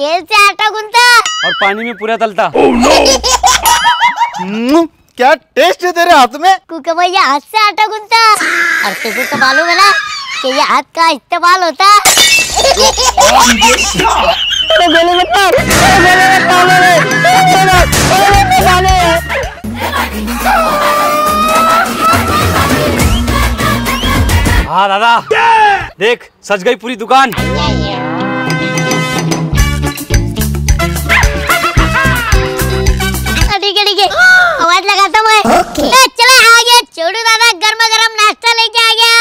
तेल से आटा गूंथता और पानी में पूरा तलता। oh, no! क्या टेस्ट है तेरे हाथ में। क्योंकि मैं ये हाथ से आटा गूंथता और तुझे तो मालूम है ना कि ये हाथ का इस्तेमाल होता। हाँ दादा देख सज गई पूरी दुकान। आवाज लगाता मैं। okay. चला आ गया छोटू दादा गर्मा गर्म नाश्ता लेके आ गया।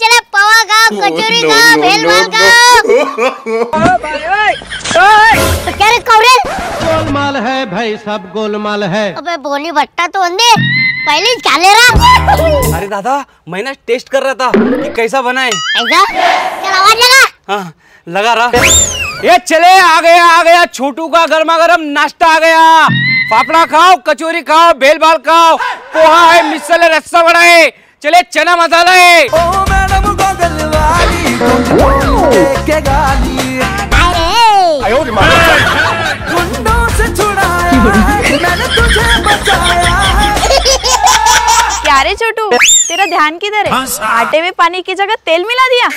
चला पवा खाओ कचौरी खाओ भेल माल खाओ। क्या रे कौरे गोलमाल है भाई सब गोलमाल है। अबे बोली भट्टा तो अंधे पहले ही खा ले रहा। अरे दादा मैं ना टेस्ट कर रहा था कि कैसा बनाए। चल आवाज लगा। हाँ लगा रहा। ये चले आ गया छोटू का गर्मा गर्म नाश्ता आ गया। फाफड़ा खाओ कचौरी खाओ भेल भाल खाओ पोहा है मिसल है रस्सा बड़ा है चले चना मसाला है। क्या रे छोटू तेरा ध्यान किधर है? आटे में पानी की जगह तेल मिला दिया।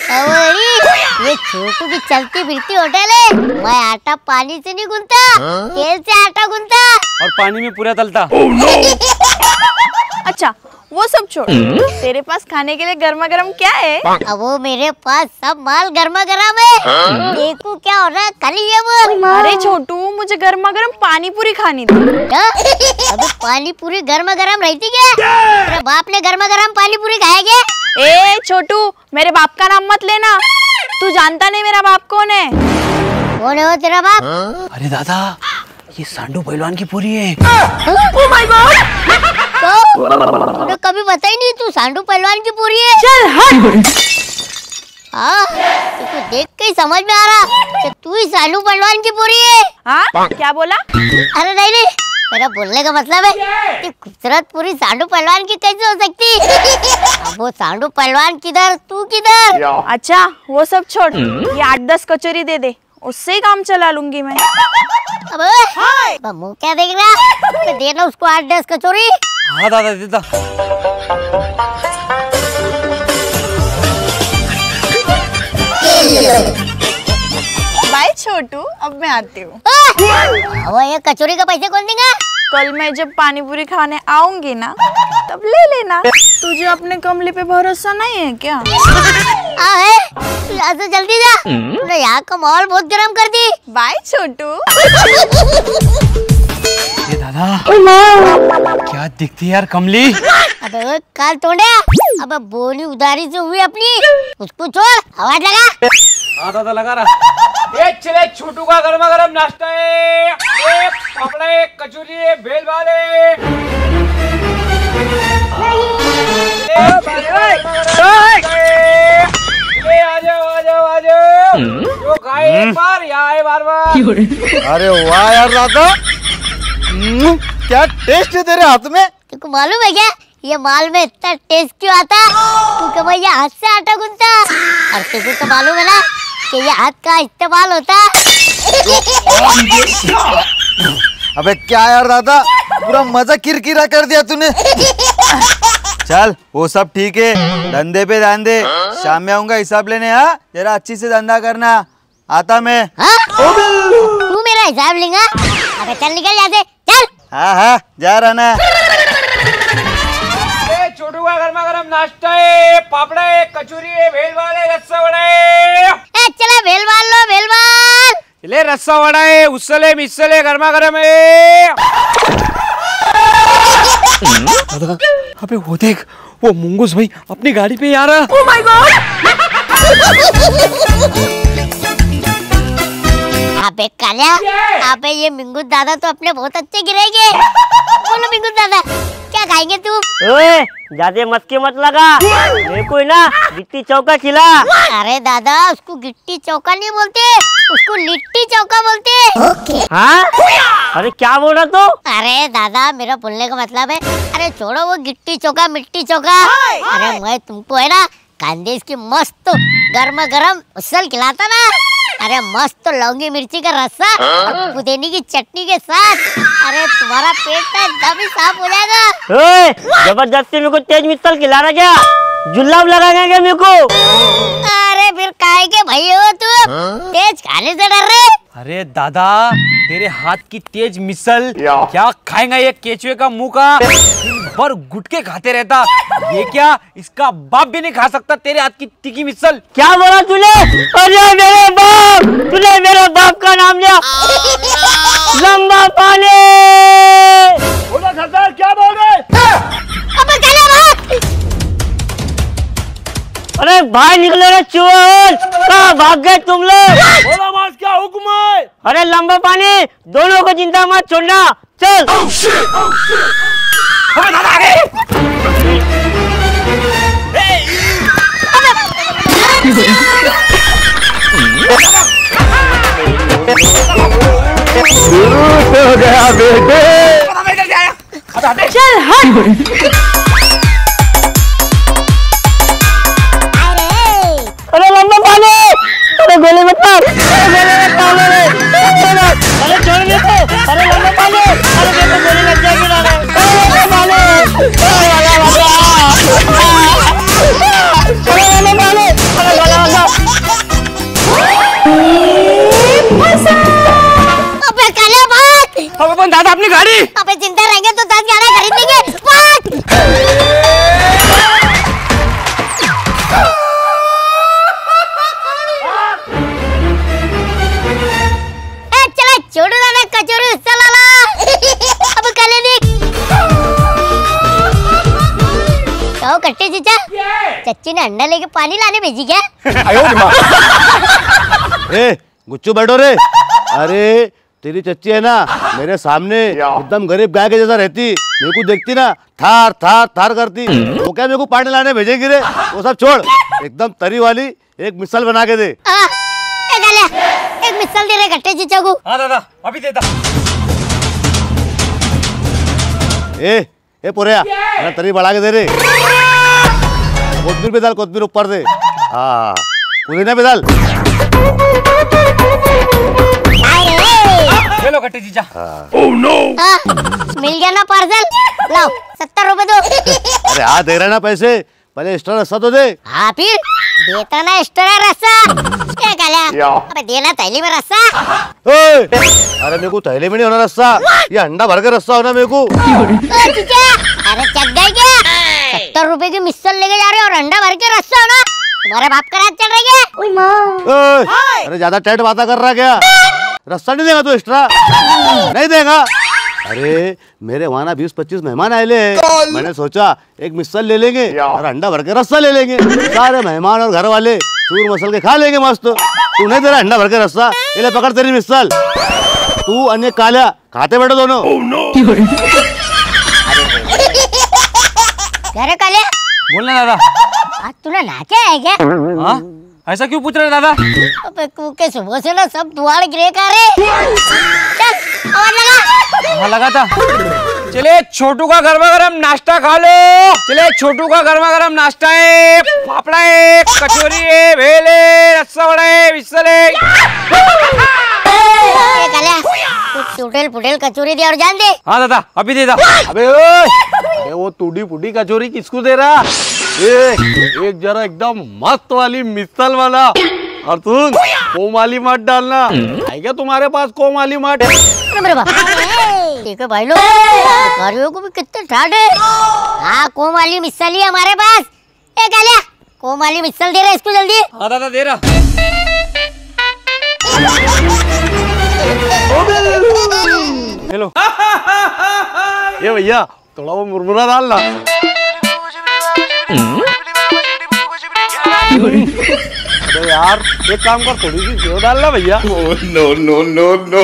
ये छोटू की चलती फिरती होटल है। मैं आटा पानी से नहीं गूंथता तेल से आटा गूंथता और पानी में पूरा तलता। oh, no! अच्छा वो सब छोड़ तेरे पास खाने के लिए गर्मा गर्म क्या है? अब वो मेरे पास सब माल गर्मा गर्म है। देखो क्या हो रहा है खाली ये वो। अरे छोटू मुझे गर्मा गर्म पानी पूरी खानी थी। अबे पानी पूरी गर्मा गर्म रहती क्या? तेरे बाप ने गर्मा गर्म पानी पूरी खाया क्या? ए छोटू मेरे बाप का नाम मत लेना। तू जानता नहीं मेरा बाप कौन है। कौन है वो तेरा बाप? अरे दादा ये सांडू पहलवान की पूरी है। तो कभी पता ही नहीं तू सांडू पहलवान की पूरी है। चल हाँ तुझे देख के ही समझ में आ रहा कि तू ही सांडू पहलवान की पूरी है। हाँ क्या बोला? अरे नहीं नहीं मेरा बोलने का मतलब है कि खूबसूरत पूरी सांडू पहलवान की कैसे हो सकती। वो सांडू पहलवान किधर तू किधर। अच्छा वो सब छोड़ ये 8-10 कचौरी दे दे उससे ही काम चला लूंगी मैं। अबे मुँह क्या देख रहा। देना उसको 8-10 कचौरी। हाँ दादा दे दा। बाय छोटू अब मैं आती हूँ। वो ये कचौरी का पैसे कौन देगा? कल मैं जब पानीपुरी खाने आऊंगी ना तब ले लेना। तुझे अपने कमले पे भरोसा नहीं है क्या? आ है लाजो जल्दी जा। तूने यहाँ का माहौल बहुत गर्म कर दी। बाय छोटू। ये दादा क्या दिखती है यार कमली। अबे काल तोड़े अब बोली उधारी से हुई अपनी उसको छोड़। आवाज लगा। हाँ दादा लगा रहा। ये चले छोटू का गर्मा गर्म नाश्ता है फाफड़ा है कचौरी है भेल भाल है। अरे वाह यार दादा क्या टेस्ट है तेरे हाथ में। तुमको मालूम है क्या ये माल में इतना टेस्ट क्यों आता? क्योंकि मैं ये हाथ से आटा गूंथता और तुझे तो मालूम है ना कि ये हाथ का इस्तेमाल होता। अबे क्या यार दादा पूरा मजा किरकिरा कर दिया तूने। चल वो सब ठीक है धंधे पे ध्यान दे। शाम में आऊंगा हिसाब लेने। हाँ जरा अच्छी से धंधा करना। आता मैं। तू मेरा हिसाब लेगा? अबे चल निकल जाते चल। हाँ हाँ जा रहा ना। छोटू का गर्मा गर्म नाश्ता है पापड़ा है कचौरी है भेल भाल है रस्सा वड़ा है। चला भेल भाल लो भेल भाल। ले रस्सा वड़ा है उसल है मिसल है गर्मा गर्म है। अबे वो देख वो मुंगूस भाई अपनी गाड़ी पे आ रहा। oh my God! अबे कालिया अबे ये मिंगूस दादा तो अपने बहुत अच्छे गिरेंगे। बोलो मिंगूस दादा क्या खाएंगे तुम? ओए ज्यादा मस्की मत लगा मेरे को ना लिट्टी चौका खिला। अरे दादा उसको गिट्टी चौका नहीं बोलते उसको लिट्टी चौका बोलते हैं। okay. हाँ अरे क्या बोल रहा तो? अरे दादा मेरा बोलने का मतलब है अरे छोड़ो वो गिट्टी चौका मिट्टी चौका। अरे मैं तुमको है ना खानदेश की मस्त गर्मा गर्म उसल खिलाता ना। अरे मस्त लौंगी मिर्ची का रस्सा और पुदीने की चटनी के साथ। अरे तुम्हारा पेट एकदम ही साफ हो जाएगा। जबरदस्ती मेरे को तेज मिसल खिला रहा क्या? जुलाब लगाएगा क्या मेरे को? अरे फिर काहे के भाई हो तुम? तेज खाने से डर रहे? अरे दादा तेरे हाथ की तेज मिसल क्या खाएगा ये केचुए का मुँह का? पर गुटके खाते रहता ये क्या इसका बाप भी नहीं खा सकता तेरे हाथ की तीखी मिसल। क्या बोला तूने? अरे मेरे बाप, तूने मेरे बाप का नाम लिया। लंबा पाले सरदार क्या बोल रहे? अरे भाई निकलो रे चोर, कहाँ भाग गए तुम लोग? क्या हुक्म है? अरे लंबा पानी दोनों को जिंदा मत छोड़ना, चल। शुरू से हो गया बेटे। चल हट। गोले मत मार। अरे छोड़ दे तो। अरे लंबा पाले। अरे बेटा गोली लग जाएगी ना। अरे लंबा पाले। अरे लंबा पाले। अरे लंबा पाले। अबे काले बात। अबे अपन दादा अपनी गाड़ी। अबे जिंदा रहेंगे तो 10-11 खरीद लेंगे। चच्ची ने अंडा लेके पानी लाने भेजी क्या? ए, गुच्चू बैठो रे। अरे तेरी चच्ची है ना मेरे सामने एकदम गरीब गाय के जैसा रहती, मेरे को देखती ना थार थार थार करती। वो क्या मेरे को पानी लाने भेजेगी रे? वो सब छोड़, एकदम तरी वाली एक मिसल बना के दे। एक मिसल दे रे गट्टे जीजा को। हाँ दादा अभी देता। ए पोरिया तरी बढ़ा के दे रे। कोतमीर पे डाल, कोतमीर ऊपर दे। हाँ पुदीना पे डाल। चलो कट्टे जीजा। ओह नो, मिल गया ना पार्सल? लाओ 70 रुपए दो। अरे हाँ दे रहा ना पैसे, पहले एक्स्ट्रा रस्सा तो दे। हाँ फिर देता ना एक्स्ट्रा रस्सा। क्या कहला? अबे देना थैली में रस्सा। अरे मेरे को थैली में नहीं होना रस्सा, ये अंडा भर के रस्सा होना मेरे को। अरे चक गए क्या? 70 रुपए की मिसल लेके जा रहे हो और अंडा भर के रस्सा ना? तुम्हारे बाप का राज चल रहा है ओए माँ। अरे ज्यादा टैट बाता कर रहा क्या? रस्सा नहीं देगा तो एक्स्ट्रा नहीं देगा। अरे मेरे वहाँ ना 20-25 मेहमान आए ले, मैंने सोचा एक मिसल ले लेंगे और अंडा भर के रस्सा ले लेंगे। सारे मेहमान और घर वाले चूर मसल के खा लेंगे मस्त। तू नहीं दे रहा अंडा भर के रस्सा, ये ले पकड़ तेरी मिसल। तू अन्य काला खाते बैठो दोनों। अरे काले बोलना दादा आज तूने नाके है क्या? हाँ ऐसा क्यों पूछ रहे दादा? अबे क्योंकि सुबह से ना सब दुआर गिरे का रे। चल आवाज लगा। हाँ लगा था। चले छोटू का गर्मा गर्म नाश्ता खा लो। चले छोटू का गर्मा गर्म नाश्ता है, फाफड़ा है, कचौरी है, भेल है, रस्सा वड़ा है, मिसल है। टूटेल फुटेल कचोरी दे और जान दे। हाँ दादा अभी दे दा। अबे ओए वो टूटी फूटी कचोरी किसको दे रहा? एक जरा एकदम मस्त वाली मिसल वाला। और तुम कोमाली मत डालना, आएगा तुम्हारे पास कोमाली मत। ठीक है भाई लोग गाड़ियों को भी कितने ठाट है। हाँ कोमाली मिसल ही हमारे पास। एक आलिया कोमाली मिसल दे रहा इसको जल्दी। हाँ दादा दे रहा। हेलो ये भैया थोड़ा वो मुरमुरा डालना। अरे यार एक काम कर थोड़ी सी घी डालना भैया। No no no no.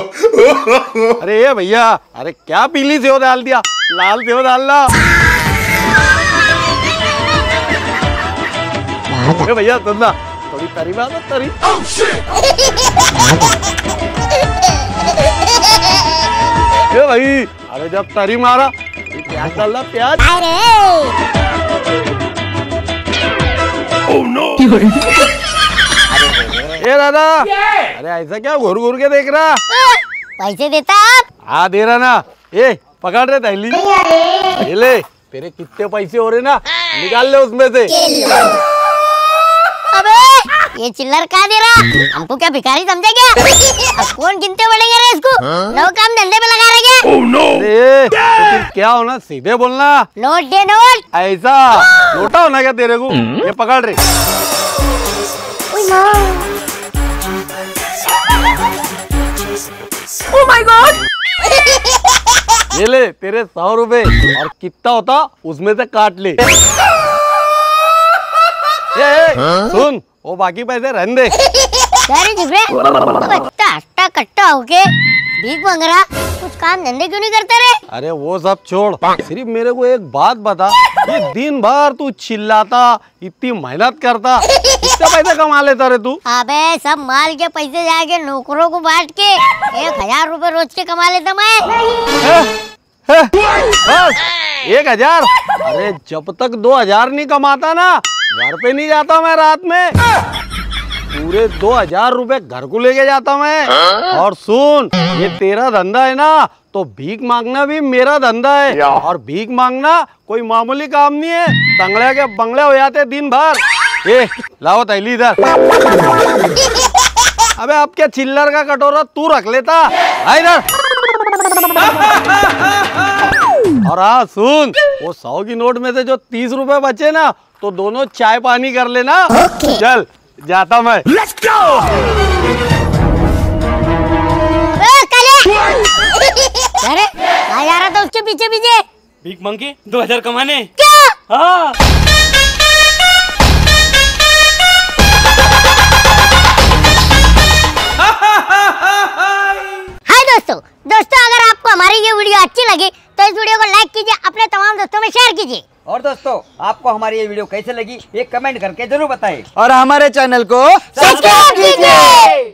अरे ये भैया अरे क्या पीली सेव डाल दिया, लाल सेव डालना। अरे भैया सुनना थोड़ी तरी मारो तरी। भाई अरे जब तरी मारा प्याज डालना प्याज। oh no! ए दादा, अरे ऐसा क्या घूर घूर के देख रहा? पैसे देता आप? हाँ दे रहा ना। ए पकड़ रहे थैली, ये ले, तेरे कितने पैसे हो रहे ना, निकाल ले उसमें से। अबे ये चिल्लर कहाँ दे रहा? हमको क्या भिखारी समझे क्या? अब कौन गिनते बढ़ेंगे रे इसको? नो काम धंधे पे लगा रहे क्या? oh no! ए, तो क्या होना, सीधे बोलना। नोट दे नोट। ऐसा नोटा होना क्या तेरे को? ये पकड़ रहे। oh my God! ये ले तेरे 100 रुपए, और कितना होता उसमें से काट ले। हाँ? सुन, वो बाकी पैसे रहने दे। कट्टा कट्टा होके भीख मांग रहा, कुछ काम धंधे क्यों नहीं करता रे? अरे वो सब छोड़, सिर्फ मेरे को एक बात बता, ये दिन भर तू चिल्लाता, इतनी मेहनत करता, इतना पैसा कमा लेता रे तू? अबे सब माल के पैसे जाके नौकरों को बांट के 1000 रुपए रोज के कमा लेता मैं। है? है? बस 1000? अरे जब तक 2000 नहीं कमाता ना, घर पे नहीं जाता मैं। रात में पूरे 2000 रुपए घर को लेके जाता मैं। और सुन, ये तेरा धंधा है ना, तो भीख मांगना भी मेरा धंधा है, और भीख मांगना कोई मामूली काम नहीं है। तंगड़े के बंगले हो जाते दिन भर। ए लाओ थैली इधर। अबे आप क्या चिल्लर का कटोरा तू रख लेता है इधर। और हाँ सुन, वो 100 की नोट में से जो 30 रुपए बचे ना, तो दोनों चाय पानी कर लेना। चल जाता मैं। Let's go! अरे आ जा रहा था उसके पीछे पीछे। भीख मांग के 2000 कमाने क्या? हाँ। हाय दोस्तों, अगर आपको हमारी ये वीडियो अच्छी लगी तो इस वीडियो को लाइक कीजिए, अपने तमाम दोस्तों में शेयर कीजिए। और दोस्तों, आपको हमारी ये वीडियो कैसे लगी, ये कमेंट करके जरूर बताएं, और हमारे चैनल को सब्सक्राइब कीजिए।